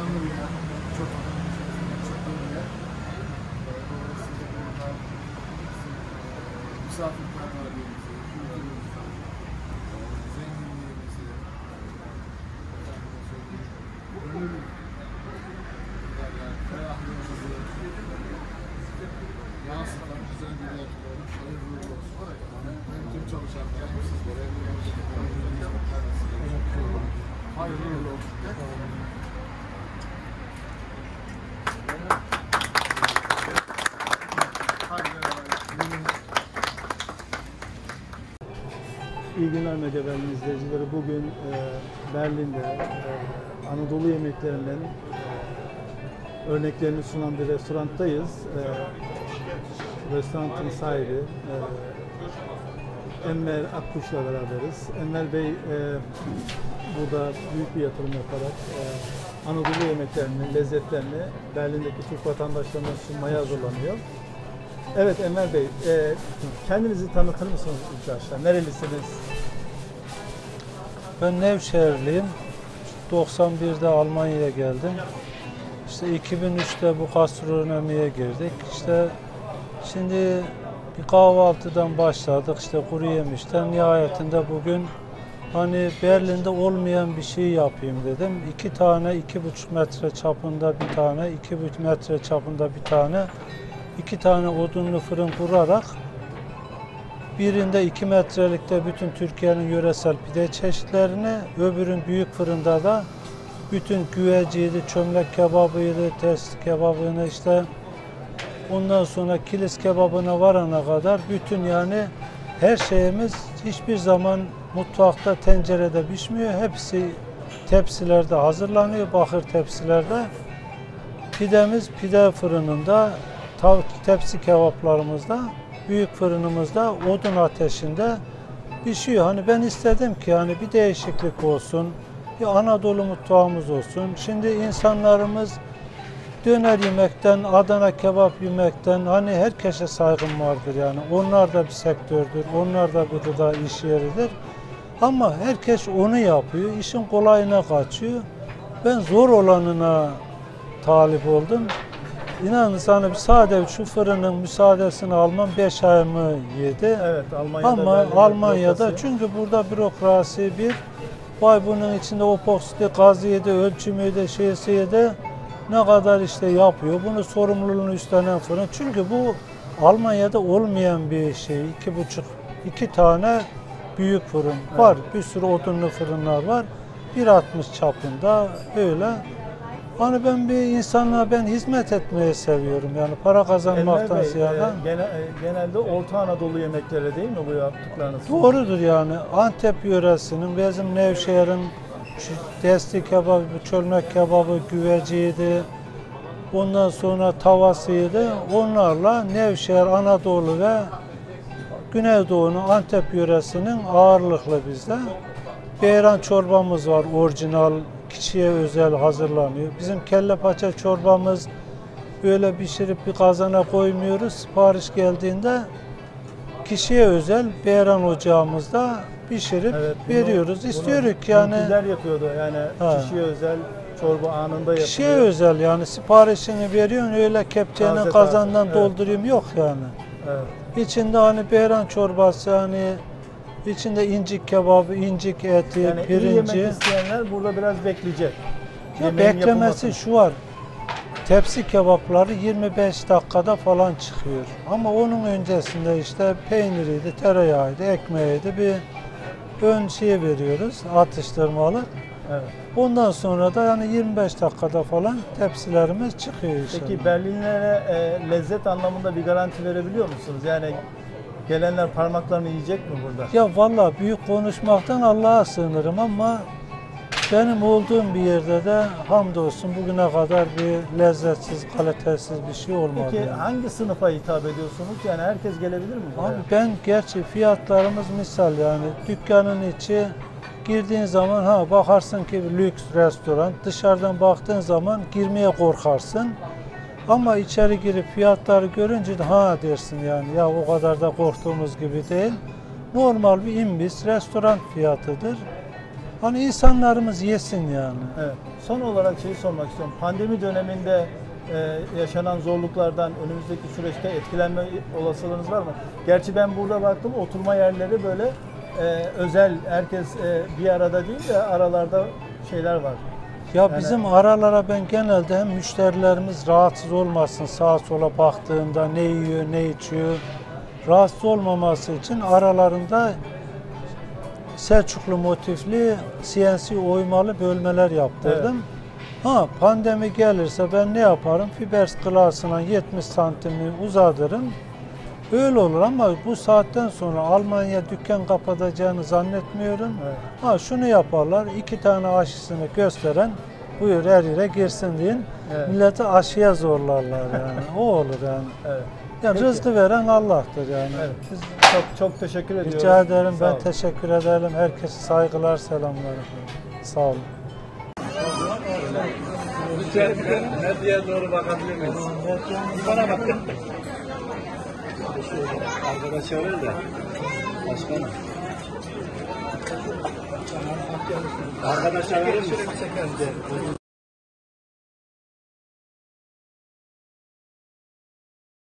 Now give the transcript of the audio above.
canlı bir yer. Çok çok iyi bir yer. Dolayısıyla burada misafirler var. İyi günler Medya Berlin izleyicileri. Bugün Berlin'de Anadolu yemeklerinin örneklerini sunan bir restoranttayız. Restoranın sahibi Enver Akkuş'la beraberiz. Enver Bey burada büyük bir yatırım yaparak Anadolu yemeklerini, lezzetlerini Berlin'deki Türk vatandaşlarına sunmaya hazırlanıyor. Evet Enver Bey, kendinizi tanıtır mısınız arkadaşlar? Nerelisiniz? Ben Nevşehirliyim. 91'de Almanya'ya geldim. İşte 2003'te bu gastronomiye girdik. İşte şimdi bir kahvaltıdan başladık, işte kuru yemişten. Nihayetinde bugün hani Berlin'de olmayan bir şey yapayım dedim. 2 tane 2,5 metre çapında bir tane, 2,5 metre çapında bir tane. 2 tane odunlu fırın kurarak birinde 2 metrelikte bütün Türkiye'nin yöresel pide çeşitlerini, öbürün büyük fırında da bütün güveciydi, çömlek kebabıydı, ters kebabını, işte ondan sonra kilis kebabına varana kadar bütün, yani her şeyimiz hiçbir zaman mutfakta tencerede pişmiyor. Hepsi tepsilerde hazırlanıyor, bakır tepsilerde. Pidemiz pide fırınında. Tepsi kebaplarımızda, büyük fırınımızda, odun ateşinde pişiyor. Hani ben istedim ki hani bir değişiklik olsun, bir Anadolu mutfağımız olsun. Şimdi insanlarımız döner yemekten, Adana kebap yemekten, hani herkese saygım vardır yani. Onlar da bir sektördür, onlar da bir gıda iş yeridir. Ama herkes onu yapıyor, işin kolayına kaçıyor. Ben zor olanına talip oldum. İnanın sana, sadece şu fırının müsaadesini almam 5 ayımı yedi. Evet, Almanya'da. Ama Almanya'da, çünkü burada bürokrasi bir, vay bunun içinde o postu, gazı yedi, ölçümü de, şeysi yedi, ne kadar işte yapıyor. Bunu sorumluluğunu üstlenen fırın. Çünkü bu Almanya'da olmayan bir şey. 2 tane büyük fırın var. Evet. Bir sürü odunlu fırınlar var. 1,60 çapında öyle. Hani ben bir insanlığa, ben hizmet etmeyi seviyorum yani, para kazanmaktan ziyade. Genelde Orta Anadolu yemekleri değil mi bu yaptıklarınız? Doğrudur yani. Antep yöresinin, bizim Nevşehir'in testi kebabı, çölmek kebabı, güveciydi. Ondan sonra tavasıydı. Onlarla Nevşehir, Anadolu ve Güneydoğu'nun, Antep yöresinin ağırlıklı bizde. Beyran çorbamız var, orijinal. Kişiye özel hazırlanıyor. Bizim kelle paça çorbamız böyle pişirip bir kazana koymuyoruz. Sipariş geldiğinde kişiye özel beyran ocağımızda pişirip veriyoruz. İstiyoruz ki yani. Bizler yapıyordu yani, kişiye özel çorba anında yapıyor. Kişiye özel yani, siparişini veriyorsun, öyle kepçenin kazandan doldurayım, yok yani. Evet. İçinde hani beyran çorbası, hani İçinde incik kebabı, incik eti, yani pirinci. Yani iyi yemek isteyenler burada biraz bekleyecek. Ya beklemesi şu var, tepsi kebapları 25 dakikada falan çıkıyor. Ama onun öncesinde işte peyniriydi, tereyağıydı, ekmeğiydi, bir ön şey veriyoruz, atıştırmalı. Evet. Ondan sonra da yani 25 dakikada falan tepsilerimiz çıkıyor inşallah. Peki Berlinlere lezzet anlamında bir garanti verebiliyor musunuz? Yani gelenler parmaklarını yiyecek mi burada? Ya vallahi büyük konuşmaktan Allah'a sığınırım ama benim olduğum bir yerde de hamdolsun bugüne kadar bir lezzetsiz, kalitesiz bir şey olmadı. Peki yani hangi sınıfa hitap ediyorsunuz? Yani herkes gelebilir mi buraya? Abi ben, gerçi fiyatlarımız misal yani, dükkanın içi girdiğin zaman bakarsın ki lüks restoran, dışarıdan baktığın zaman girmeye korkarsın. Ama içeri girip fiyatları görünce de dersin yani, ya o kadar da korktuğumuz gibi değil. Normal bir imbis restoran fiyatıdır. Hani insanlarımız yesin yani. Evet. Son olarak şeyi sormak istiyorum. Pandemi döneminde yaşanan zorluklardan önümüzdeki süreçte etkilenme olasılığınız var mı? Gerçi ben burada baktım, oturma yerleri böyle özel, herkes bir arada değil de aralarda şeyler var. Ya yani... bizim aralara ben genelde hem müşterilerimiz rahatsız olmasın, sağa sola baktığında ne yiyor, ne içiyor, rahatsız olmaması için aralarında Selçuklu motifli CNC oymalı bölmeler yaptırdım. Evet. Ha, pandemi gelirse ben ne yaparım? Fibers klasına 70 santimi uzatırım. Öyle olur ama bu saatten sonra Almanya dükkan kapatacağını zannetmiyorum. Evet. Ha, şunu yaparlar, 2 tane aşısını gösteren buyur her yere girsin deyin. Evet. Milleti aşıya zorlarlar yani. O olur yani. Evet. Yani rızkı veren Allah'tır yani. Evet. Biz çok teşekkür ediyoruz. Rica ederim, ben teşekkür ederim. Herkese saygılar, selamlar. Sağ olun. İçeriden medyaya doğru bakabilir miyiz? Bana bak. Arkadaş arıyor da. Başkanım. Arkadaş arıyor musun?